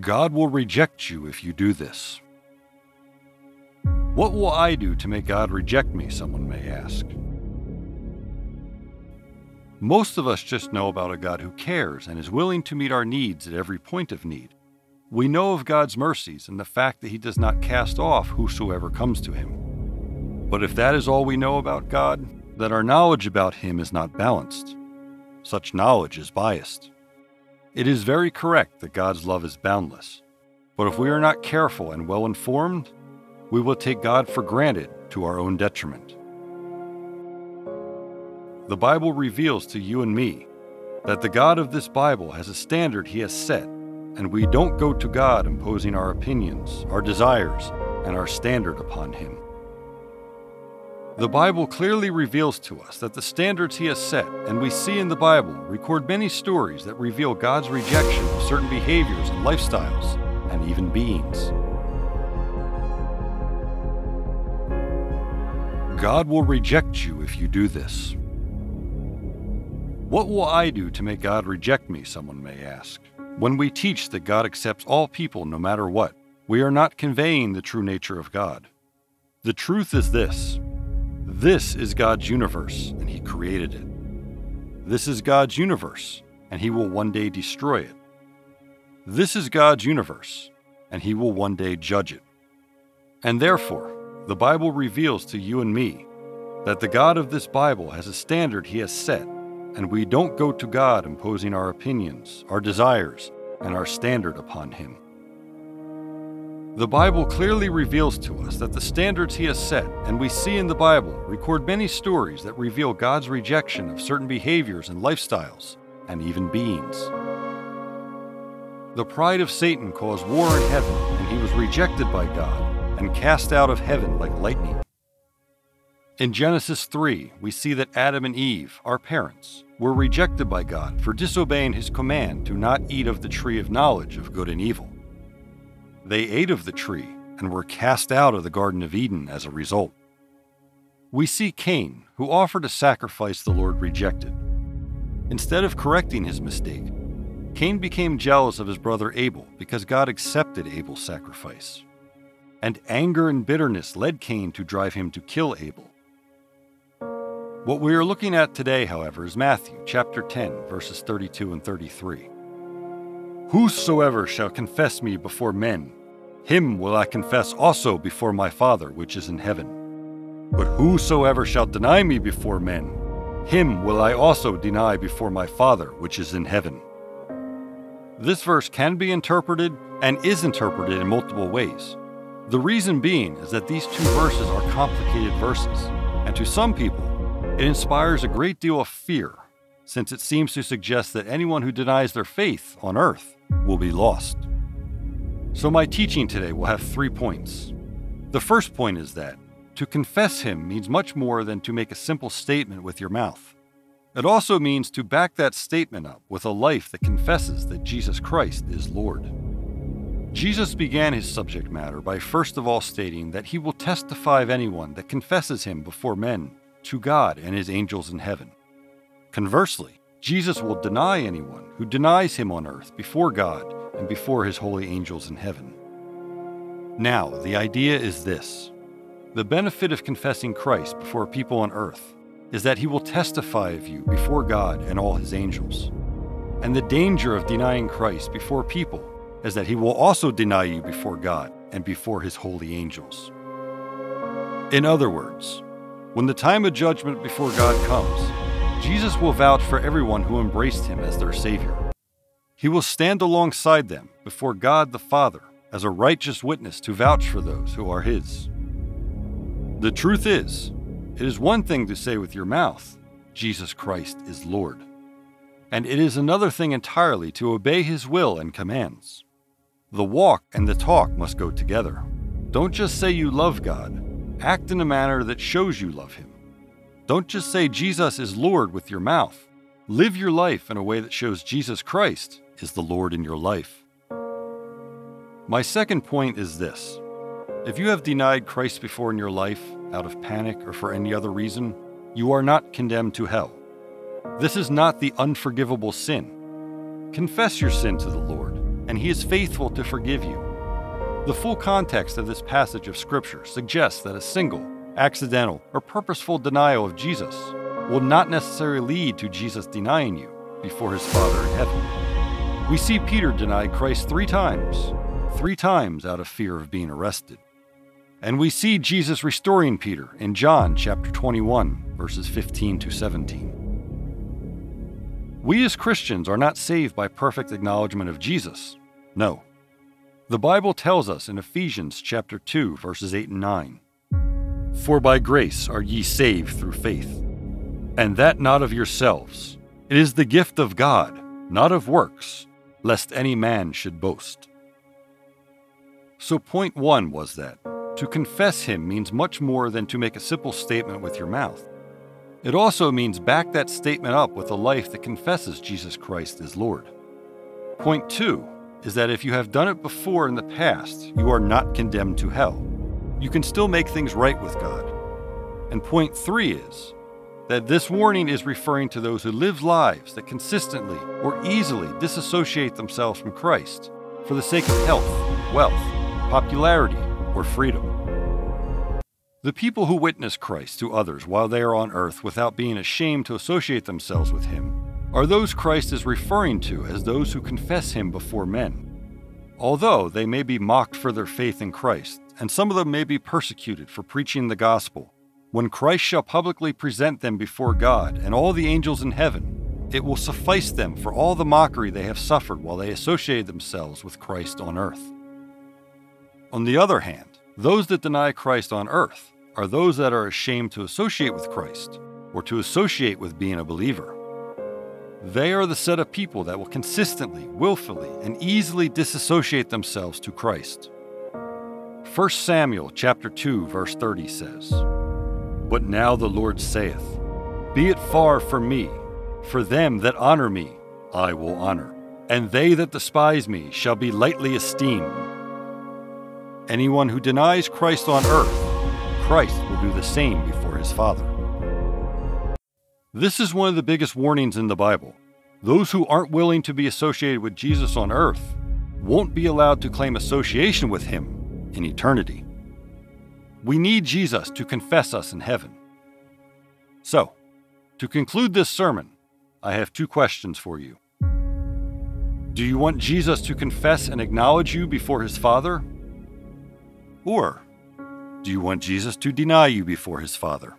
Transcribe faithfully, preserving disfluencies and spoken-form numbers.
God will reject you if you do this. What will I do to make God reject me, someone may ask. Most of us just know about a God who cares and is willing to meet our needs at every point of need. We know of God's mercies and the fact that He does not cast off whosoever comes to Him. But if that is all we know about God, then our knowledge about Him is not balanced. Such knowledge is biased. It is very correct that God's love is boundless, but if we are not careful and well informed, we will take God for granted to our own detriment. The Bible reveals to you and me that the God of this Bible has a standard He has set, and we don't go to God imposing our opinions, our desires, and our standard upon Him. The Bible clearly reveals to us that the standards He has set, and we see in the Bible, record many stories that reveal God's rejection of certain behaviors and lifestyles, and even beings. God will reject you if you do this. What will I do to make God reject me, someone may ask. When we teach that God accepts all people no matter what, we are not conveying the true nature of God. The truth is this. This is God's universe, and He created it. This is God's universe, and He will one day destroy it. This is God's universe, and He will one day judge it. And therefore, the Bible reveals to you and me that the God of this Bible has a standard He has set, and we don't go to God imposing our opinions, our desires, and our standard upon Him. The Bible clearly reveals to us that the standards He has set, and we see in the Bible, record many stories that reveal God's rejection of certain behaviors and lifestyles, and even beings. The pride of Satan caused war in heaven, and he was rejected by God, and cast out of heaven like lightning. In Genesis three, we see that Adam and Eve, our parents, were rejected by God for disobeying His command to not eat of the tree of knowledge of good and evil. They ate of the tree and were cast out of the Garden of Eden as a result. We see Cain, who offered a sacrifice the Lord rejected. Instead of correcting his mistake, Cain became jealous of his brother Abel because God accepted Abel's sacrifice. And anger and bitterness led Cain to drive him to kill Abel. What we are looking at today, however, is Matthew chapter ten, verses thirty-two and thirty-three. Whosoever shall confess me before men, him will I confess also before my Father which is in heaven. But whosoever shall deny me before men, him will I also deny before my Father which is in heaven. This verse can be interpreted and is interpreted in multiple ways. The reason being is that these two verses are complicated verses, and to some people, it inspires a great deal of fear, since it seems to suggest that anyone who denies their faith on earth will be lost. So my teaching today will have three points. The first point is that to confess Him means much more than to make a simple statement with your mouth. It also means to back that statement up with a life that confesses that Jesus Christ is Lord. Jesus began His subject matter by first of all stating that He will testify of anyone that confesses Him before men to God and His angels in heaven. Conversely, Jesus will deny anyone who denies Him on earth before God and before His holy angels in heaven. Now, the idea is this. The benefit of confessing Christ before people on earth is that He will testify of you before God and all His angels. And the danger of denying Christ before people is that He will also deny you before God and before His holy angels. In other words, when the time of judgment before God comes, Jesus will vouch for everyone who embraced Him as their Savior. He will stand alongside them before God the Father as a righteous witness to vouch for those who are His. The truth is, it is one thing to say with your mouth, Jesus Christ is Lord, and it is another thing entirely to obey His will and commands. The walk and the talk must go together. Don't just say you love God, act in a manner that shows you love Him. Don't just say Jesus is Lord with your mouth. Live your life in a way that shows Jesus Christ is the Lord in your life. My second point is this. If you have denied Christ before in your life, out of panic or for any other reason, you are not condemned to hell. This is not the unforgivable sin. Confess your sin to the Lord and he is faithful to forgive you. The full context of this passage of Scripture suggests that a single, accidental, or purposeful denial of Jesus will not necessarily lead to Jesus denying you before his Father in heaven. We see Peter deny Christ three times, three times out of fear of being arrested. And we see Jesus restoring Peter in John chapter twenty-one, verses fifteen to seventeen. We as Christians are not saved by perfect acknowledgement of Jesus. No. The Bible tells us in Ephesians chapter two, verses eight and nine, "For by grace are ye saved through faith, and that not of yourselves. It is the gift of God, not of works, lest any man should boast." So point one was that to confess him means much more than to make a simple statement with your mouth. It also means back that statement up with a life that confesses Jesus Christ as Lord. Point two is that if you have done it before in the past, you are not condemned to hell. You can still make things right with God. And point three is that this warning is referring to those who live lives that consistently or easily disassociate themselves from Christ for the sake of health, wealth, popularity, or freedom. The people who witness Christ to others while they are on earth without being ashamed to associate themselves with him are those Christ is referring to as those who confess him before men. Although they may be mocked for their faith in Christ, and some of them may be persecuted for preaching the gospel, when Christ shall publicly present them before God and all the angels in heaven, it will suffice them for all the mockery they have suffered while they associated themselves with Christ on earth. On the other hand, those that deny Christ on earth are those that are ashamed to associate with Christ or to associate with being a believer. They are the set of people that will consistently, willfully, and easily disassociate themselves to Christ. First Samuel chapter two, verse thirty says, "But now the Lord saith, Be it far from me, for them that honor me I will honor, and they that despise me shall be lightly esteemed." Anyone who denies Christ on earth, Christ will do the same before his Father. This is one of the biggest warnings in the Bible. Those who aren't willing to be associated with Jesus on earth won't be allowed to claim association with him in eternity. We need Jesus to confess us in heaven. So, to conclude this sermon, I have two questions for you. Do you want Jesus to confess and acknowledge you before his Father? Or do you want Jesus to deny you before his Father?